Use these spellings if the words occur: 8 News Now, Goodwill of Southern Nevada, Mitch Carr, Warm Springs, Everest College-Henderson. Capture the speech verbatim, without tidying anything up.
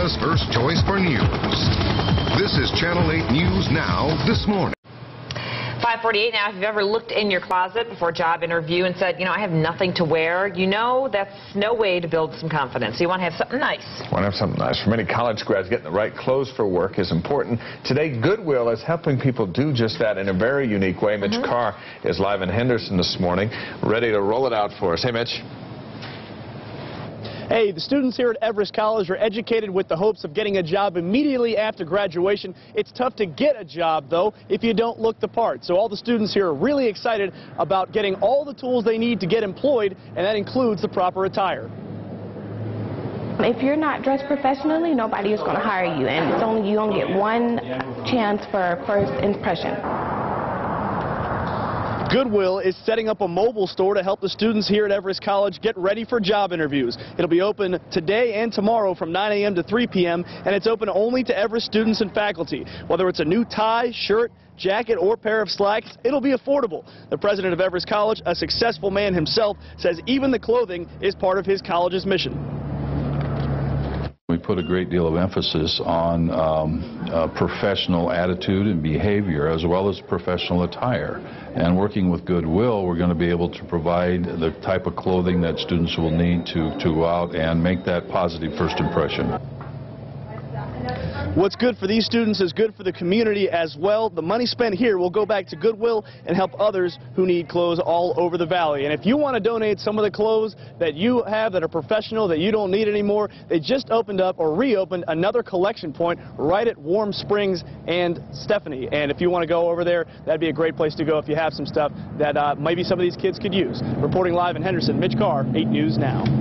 Nevada's first choice for news. This is Channel eight News Now this morning. five forty-eight now. If you've ever looked in your closet before a job interview and said, you know, I have nothing to wear, you know, that's no way to build some confidence. You want to have something nice. You want to have something nice. For many college grads, getting the right clothes for work is important. Today, Goodwill is helping people do just that in a very unique way. Mitch mm-hmm. Carr is live in Henderson this morning, ready to roll it out for us. Hey, Mitch. Hey, the students here at Everest College are educated with the hopes of getting a job immediately after graduation. It's tough to get a job, though, if you don't look the part. So all the students here are really excited about getting all the tools they need to get employed, and that includes the proper attire. If you're not dressed professionally, nobody is going to hire you, and it's only you only get one chance for first impression. Goodwill is setting up a mobile store to help the students here at Everest College get ready for job interviews. It'll be open today and tomorrow from nine A M to three P M, and it's open only to Everest students and faculty. Whether it's a new tie, shirt, jacket, or pair of slacks, it'll be affordable. The president of Everest College, a successful man himself, says even the clothing is part of his college's mission. We put a great deal of emphasis on um, uh, professional attitude and behavior as well as professional attire. And working with Goodwill, we're going to be able to provide the type of clothing that students will need to, to go out and make that positive first impression. What's good for these students is good for the community as well. The money spent here will go back to Goodwill and help others who need clothes all over the valley. And if you want to donate some of the clothes that you have that are professional, that you don't need anymore, they just opened up or reopened another collection point right at Warm Springs and Stephanie. And if you want to go over there, that'd be a great place to go if you have some stuff that uh, maybe some of these kids could use. Reporting live in Henderson, Mitch Carr, eight News Now.